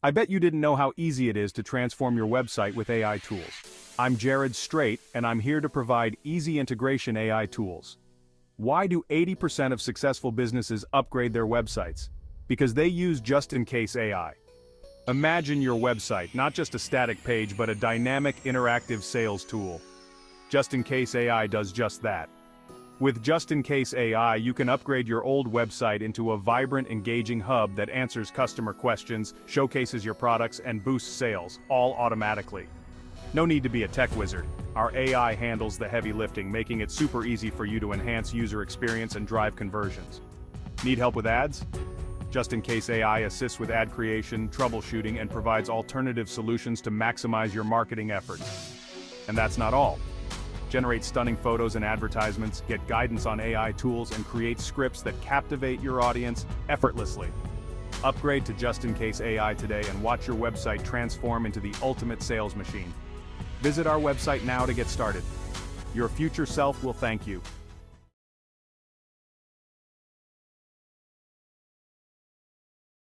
I bet you didn't know how easy it is to transform your website with AI tools. I'm Jared Strait, and I'm here to provide easy integration AI tools. Why do 80% of successful businesses upgrade their websites? Because they use Just In Case AI. Imagine your website, not just a static page, but a dynamic, interactive sales tool. Just In Case AI does just that. With Just In Case AI, you can upgrade your old website into a vibrant, engaging hub that answers customer questions, showcases your products, and boosts sales, all automatically. No need to be a tech wizard. Our AI handles the heavy lifting, making it super easy for you to enhance user experience and drive conversions. Need help with ads? Just In Case AI assists with ad creation, troubleshooting, and provides alternative solutions to maximize your marketing efforts. And that's not all. Generate stunning photos and advertisements, get guidance on AI tools, and create scripts that captivate your audience effortlessly. Upgrade to Just In Case AI today and watch your website transform into the ultimate sales machine. Visit our website now to get started. Your future self will thank you.